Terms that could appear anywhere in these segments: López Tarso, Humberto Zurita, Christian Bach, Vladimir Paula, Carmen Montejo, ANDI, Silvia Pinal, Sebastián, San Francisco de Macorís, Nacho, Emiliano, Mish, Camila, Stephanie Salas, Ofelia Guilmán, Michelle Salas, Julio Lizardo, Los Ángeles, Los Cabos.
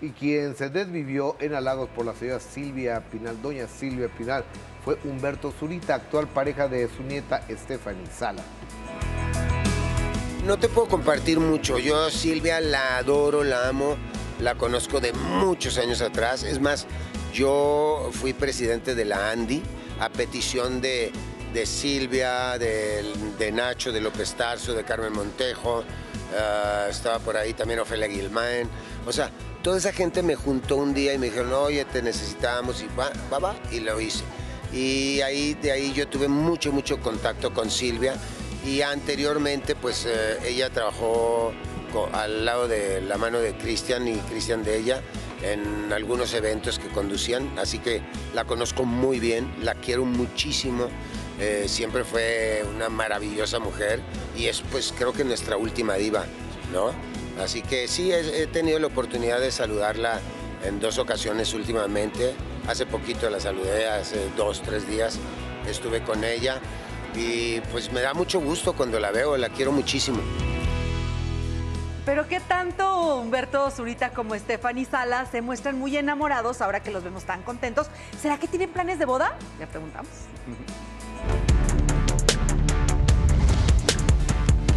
y quien se desvivió en halagos por la señora Silvia Pinal, doña Silvia Pinal, fue Humberto Zurita, actual pareja de su nieta Stephanie Salas. No te puedo compartir mucho, yo Silvia la adoro, la amo, la conozco de muchos años atrás, es más, yo fui presidente de la ANDI a petición de Silvia, de Nacho, de López Tarso, de Carmen Montejo, estaba por ahí también Ofelia Guilmán, o sea, toda esa gente me juntó un día y me dijeron, oye, te necesitamos, y va, y lo hice. Y de ahí yo tuve mucho contacto con Silvia, y anteriormente pues ella trabajó al lado de la mano de Christian y Christian de ella en algunos eventos que conducían, así que la conozco muy bien, la quiero muchísimo, siempre fue una maravillosa mujer y es pues creo que nuestra última diva, ¿no? Así que sí, he tenido la oportunidad de saludarla en dos ocasiones últimamente, hace poquito la saludé, hace 2 o 3 días estuve con ella y pues me da mucho gusto cuando la veo, la quiero muchísimo. Pero qué tanto Humberto Zurita como Stephanie Salas se muestran muy enamorados ahora que los vemos tan contentos. ¿Será que tienen planes de boda? Le preguntamos.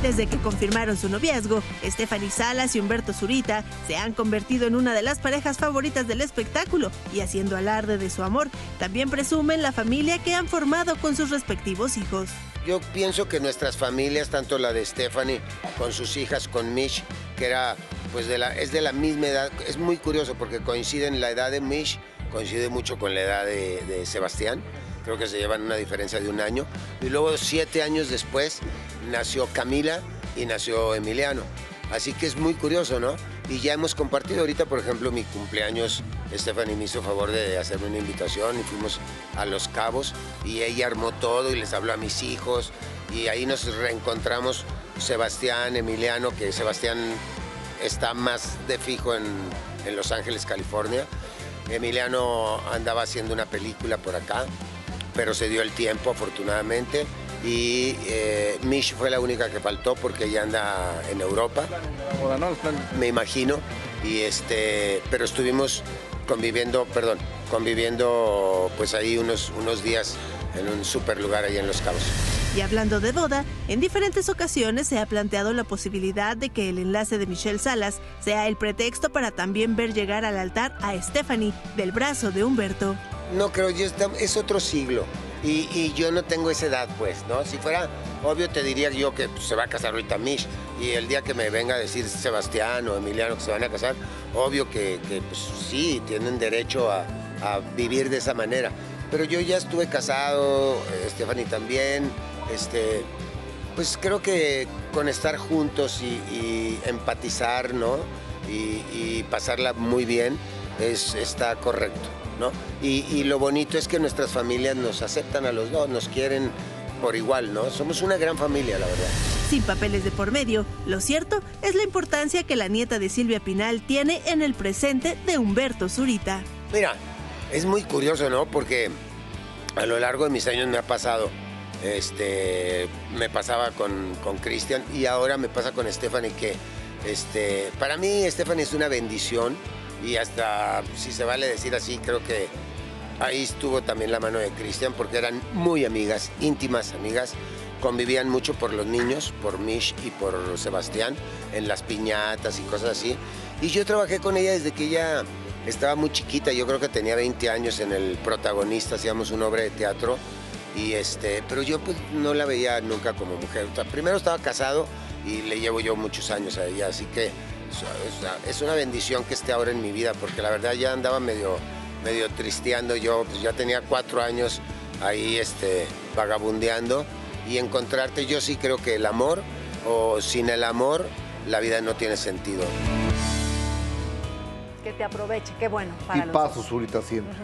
Desde que confirmaron su noviazgo, Stephanie Salas y Humberto Zurita se han convertido en una de las parejas favoritas del espectáculo y haciendo alarde de su amor, también presumen la familia que han formado con sus respectivos hijos. Yo pienso que nuestras familias, tanto la de Stephanie con sus hijas, con Mish, que era, pues es de la misma edad, es muy curioso porque coinciden la edad de Mish, coincide mucho con la edad de Sebastián, creo que se llevan una diferencia de 1 año, y luego 7 años después nació Camila y nació Emiliano, así que es muy curioso, ¿no? Y ya hemos compartido ahorita, por ejemplo, mi cumpleaños, Stephanie me hizo favor de hacerme una invitación y fuimos a Los Cabos y ella armó todo y les habló a mis hijos y ahí nos reencontramos Sebastián, Emiliano, que Sebastián está más de fijo en Los Ángeles, California. Emiliano andaba haciendo una película por acá, pero se dio el tiempo afortunadamente y Mish fue la única que faltó porque ella anda en Europa, me imagino, y pero estuvimos conviviendo pues ahí unos días en un super lugar ahí en Los Cabos. Y hablando de boda, en diferentes ocasiones se ha planteado la posibilidad de que el enlace de Michelle Salas sea el pretexto para también ver llegar al altar a Stephanie del brazo de Humberto. No creo, es otro siglo. Y yo no tengo esa edad, pues, ¿no? Si fuera obvio, te diría yo que se va a casar ahorita Mish. Y el día que me venga a decir Sebastián o Emiliano que se van a casar, obvio que pues, sí, tienen derecho a vivir de esa manera. Pero yo ya estuve casado, Stephanie también. Pues creo que con estar juntos y empatizar, ¿no? Y pasarla muy bien está correcto, ¿no? Y lo bonito es que nuestras familias nos aceptan a los dos, nos quieren por igual, ¿no? Somos una gran familia, la verdad. Sin papeles de por medio, lo cierto es la importancia que la nieta de Silvia Pinal tiene en el presente de Humberto Zurita. Mira, es muy curioso, ¿no? Porque a lo largo de mis años me ha pasado, me pasaba con Christian y ahora me pasa con Stephanie, que para mí Stephanie es una bendición. Y hasta, si se vale decir así, creo que ahí estuvo también la mano de Christian, porque eran muy amigas, íntimas amigas, convivían mucho por los niños, por Mish y por Sebastián, en las piñatas y cosas así. Y yo trabajé con ella desde que ella estaba muy chiquita, yo creo que tenía 20 años en El Protagonista, hacíamos una obra de teatro, y pero yo pues, no la veía nunca como mujer. O sea, primero estaba casado y le llevo yo muchos años a ella, así que es una bendición que esté ahora en mi vida, porque la verdad ya andaba medio tristeando yo, pues ya tenía 4 años ahí vagabundeando, y encontrarte, yo sí creo que el amor, o sin el amor, la vida no tiene sentido. Que te aproveche, qué bueno para los dos. Y pasos ahorita siempre.